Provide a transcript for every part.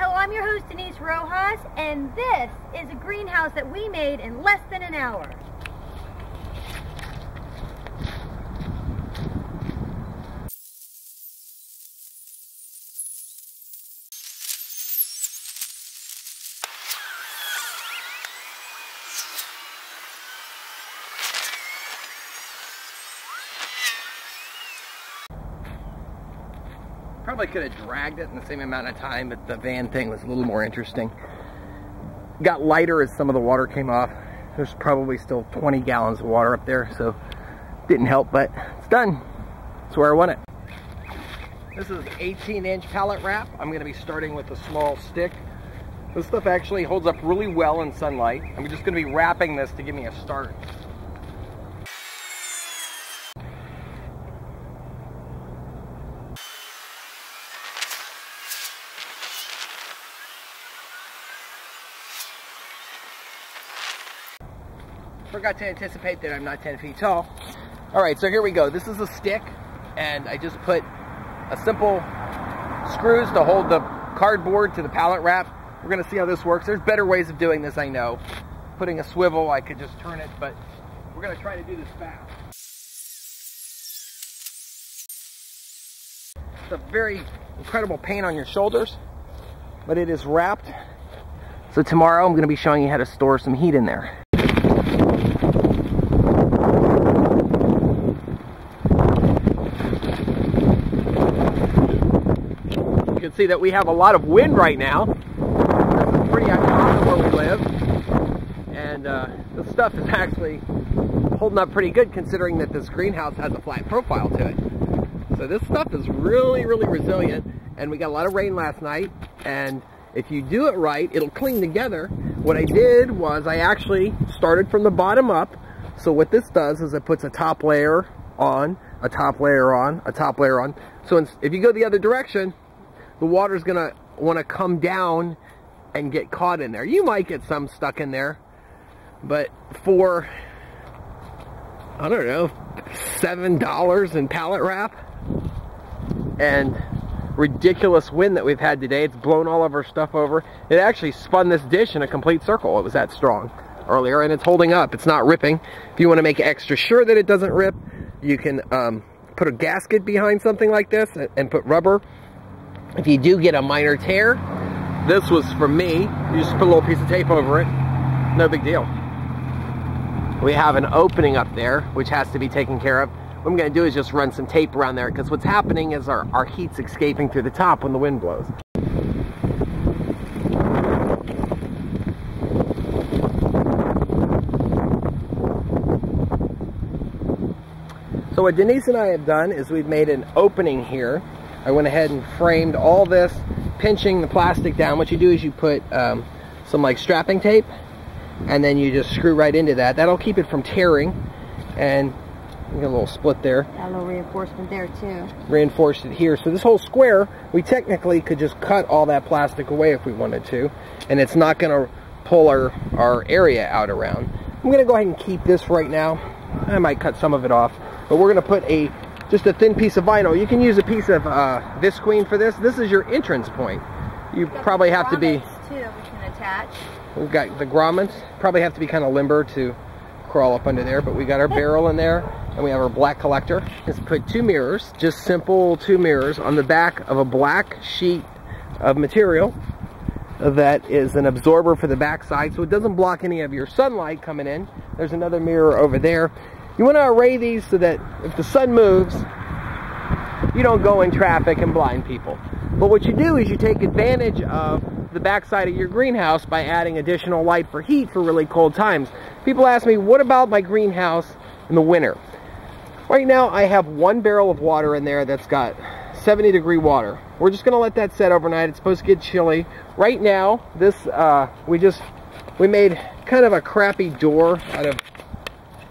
Hello, I'm your host Denise Rojas, and this is a greenhouse that we made in less than an hour. Probably could have dragged it in the same amount of time, but the van thing was a little more interesting. It got lighter as some of the water came off. There's probably still 20 gallons of water up there, so didn't help, but it's done. It's where I want it. This is 18-inch pallet wrap. I'm going to be starting with a small stick. This stuff actually holds up really well in sunlight. I'm just going to be wrapping this to give me a start. Forgot to anticipate that I'm not 10 feet tall. Alright, so here we go. This is a stick, and I just put a simple screws to hold the cardboard to the pallet wrap. We're going to see how this works. There's better ways of doing this, I know. Putting a swivel, I could just turn it, but we're going to try to do this fast. It's a very incredible pain on your shoulders, but it is wrapped. So tomorrow I'm going to be showing you how to store some heat in there. You can see that we have a lot of wind right now. This is pretty uncommon where we live, and the stuff is actually holding up pretty good considering that this greenhouse has a flat profile to it. So this stuff is really, really resilient, and we got a lot of rain last night, and if you do it right, it'll cling together. What I did was I actually started from the bottom up, so what this does is it puts a top layer on, a top layer on, a top layer on. So if you go the other direction, the water's gonna wanna come down and get caught in there. You might get some stuck in there, but for, I don't know, $7 in pallet wrap and ridiculous wind that we've had today, it's blown all of our stuff over. It actually spun this dish in a complete circle. It was that strong earlier, and it's holding up. It's not ripping. If you wanna make extra sure that it doesn't rip, you can put a gasket behind something like this and put rubber. If you do get a minor tear, this was from me, you just put a little piece of tape over it, no big deal. We have an opening up there, which has to be taken care of. What I'm going to do is just run some tape around there, because what's happening is our heat's escaping through the top when the wind blows. So what Denise and I have done is we've made an opening here. I went ahead and framed all this, pinching the plastic down. What you do is you put some like strapping tape, and then you just screw right into that. That'll keep it from tearing, and you get a little split there. Got a little reinforcement there too. Reinforced it here. So this whole square, we technically could just cut all that plastic away if we wanted to, and it's not going to pull our area out around. I'm going to go ahead and keep this right now. I might cut some of it off, but we're going to put just a thin piece of vinyl. You can use a piece of visqueen for this. This is your entrance point. You probably have to be... Grommets too, we can attach. We've got the grommets. Probably have to be kind of limber to crawl up under there, but we got our barrel in there, and we have our black collector. Let's put two mirrors, just simple two mirrors, on the back of a black sheet of material that is an absorber for the backside, so it doesn't block any of your sunlight coming in. There's another mirror over there. You want to array these so that if the sun moves, you don't go in traffic and blind people. But what you do is you take advantage of the backside of your greenhouse by adding additional light for heat for really cold times. People ask me, what about my greenhouse in the winter? Right now I have one barrel of water in there that's got 70-degree water. We're just going to let that set overnight. It's supposed to get chilly. Right now, this we made kind of a crappy door out of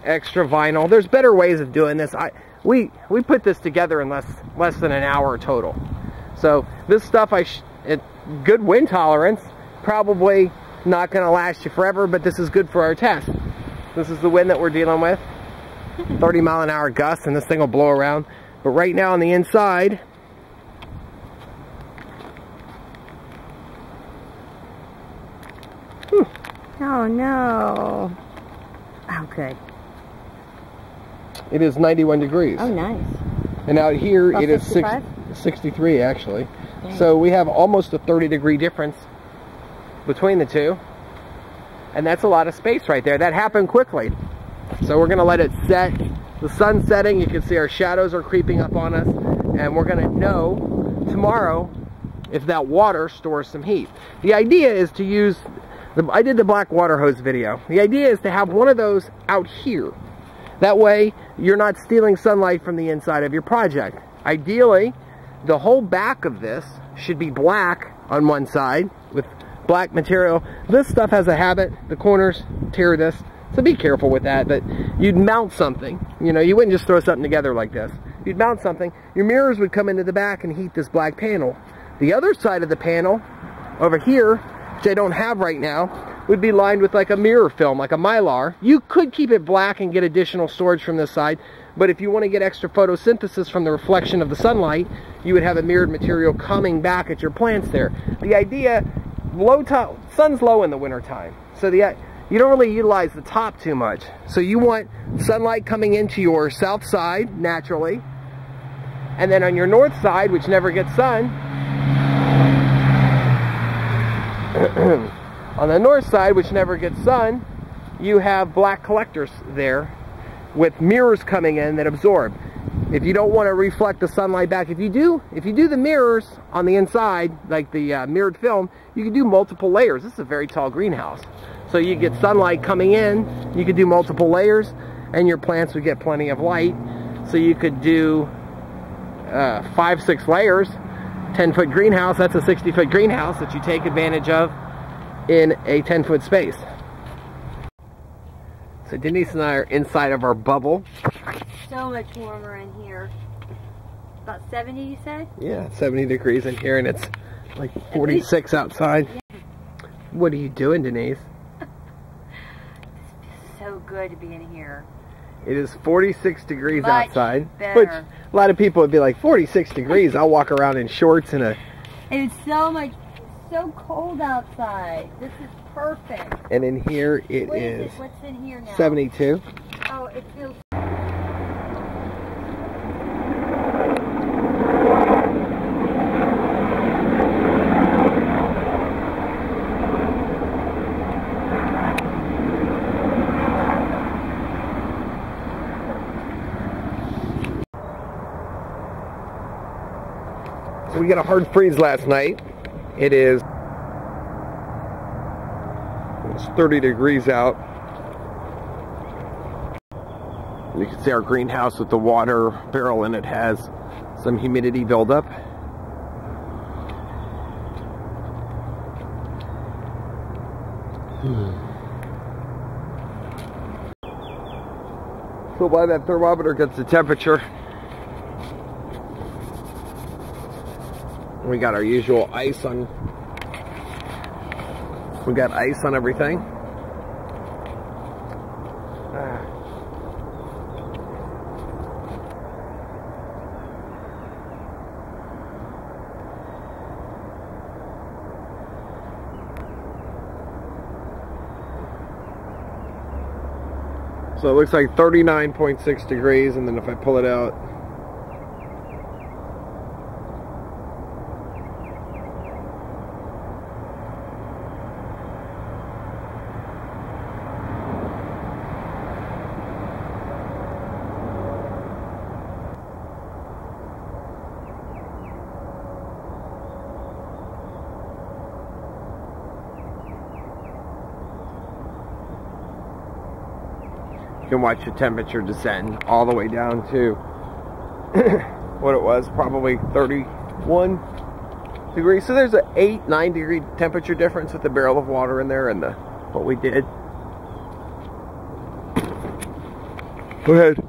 extra vinyl. There's better ways of doing this. We put this together in less than an hour total. So this stuff, good wind tolerance, probably not going to last you forever, but this is good for our test. This is the wind that we're dealing with, 30-mile-an-hour gusts, and this thing will blow around. But right now on the inside, Oh no. Oh good. It is 91 degrees. Oh nice. And out here about it 65? Is 63 actually. Dang. So we have almost a 30-degree difference between the two. And that's a lot of space right there. That happened quickly. So we're gonna let it set. The sun's setting, you can see our shadows are creeping up on us, and we're gonna know tomorrow if that water stores some heat. The idea is to use, I did the black water hose video. The idea is to have one of those out here. That way, you're not stealing sunlight from the inside of your project. Ideally, the whole back of this should be black on one side with black material. This stuff has a habit, the corners tear this, so be careful with that, but you'd mount something. You know, you wouldn't just throw something together like this. You'd mount something. Your mirrors would come into the back and heat this black panel. The other side of the panel, over here, which I don't have right now, would be lined with like a mirror film, like a mylar. You could keep it black and get additional storage from this side, but if you want to get extra photosynthesis from the reflection of the sunlight, you would have a mirrored material coming back at your plants there. The idea, sun's low in the wintertime, so you don't really utilize the top too much. So you want sunlight coming into your south side, naturally, and then on your north side, which never gets sun, on the north side, which never gets sun, you have black collectors there with mirrors coming in that absorb. If you don't want to reflect the sunlight back, if you do the mirrors on the inside, like the mirrored film, you can do multiple layers. This is a very tall greenhouse. So you get sunlight coming in, you could do multiple layers, and your plants would get plenty of light. So you could do 5-6 layers. 10-foot greenhouse, that's a 60-foot greenhouse that you take advantage of in a 10-foot space. So Denise and I are inside of our bubble. So much warmer in here. About 70, you said? Yeah, 70 degrees in here, and it's like 46 outside. Yeah. What are you doing, Denise? It's so good to be in here. It is 46 degrees outside, which a lot of people would be like, 46 degrees, I'll walk around in shorts and a... It's so much, so cold outside. This is perfect. And in here it is, what's in here now? 72. Oh, it feels... So we got a hard freeze last night. It is 30 degrees out. You can see our greenhouse with the water barrel in it has some humidity buildup. So while that thermometer gets the temperature, we got our usual ice on. We got ice on everything. So it looks like 39.6 degrees, and then if I pull it out, you can watch the temperature descend all the way down to what it was, probably 31 degrees. So there's an 8-9 degree temperature difference with the barrel of water in there and what we did. We had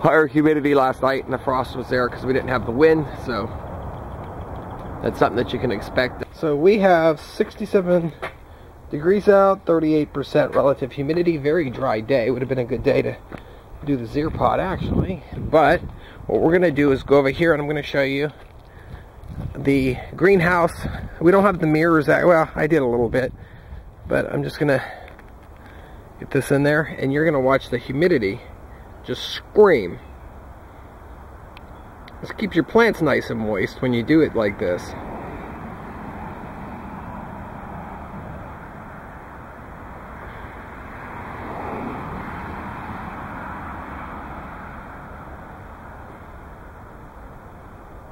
higher humidity last night and the frost was there because we didn't have the wind, so that's something that you can expect. So we have 67 degrees out, 38% relative humidity, very dry day. Would have been a good day to do the Xeropod actually. But what we're going to do is go over here and I'm going to show you the greenhouse. We don't have the mirrors, well, I did a little bit. But I'm just gonna get this in there, and you're gonna watch the humidity just scream. This keeps your plants nice and moist when you do it like this.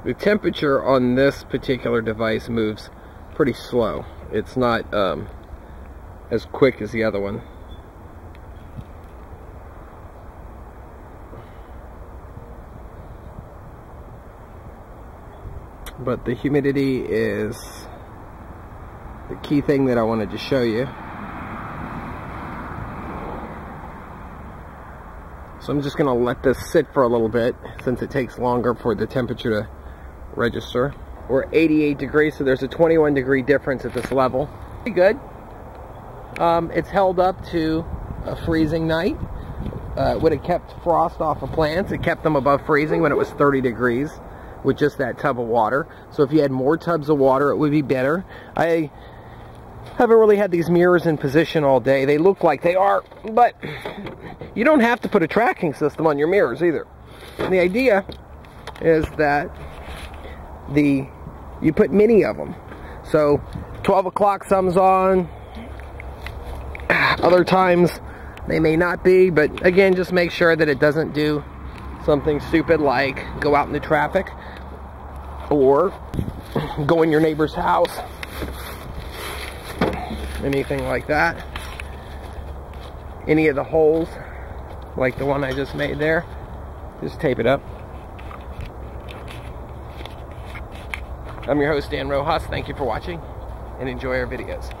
The temperature on this particular device moves pretty slow. It's not as quick as the other one. But the humidity is the key thing that I wanted to show you. So I'm just going to let this sit for a little bit, since it takes longer for the temperature to register. We're 88 degrees, so there's a 21 degree difference at this level. Pretty good. It's held up to a freezing night. When it kept frost off of plants, it kept them above freezing when it was 30 degrees with just that tub of water. So if you had more tubs of water, it would be better. I haven't really had these mirrors in position all day. They look like they are, but you don't have to put a tracking system on your mirrors either. And the idea is that you put many of them. So 12 o'clock some's on, other times they may not be, but again, just make sure that it doesn't do something stupid like go out in the traffic or go in your neighbor's house, anything like that. Any of the holes like the one I just made there, just tape it up. I'm your host, Dan Rojas. Thank you for watching, and enjoy our videos.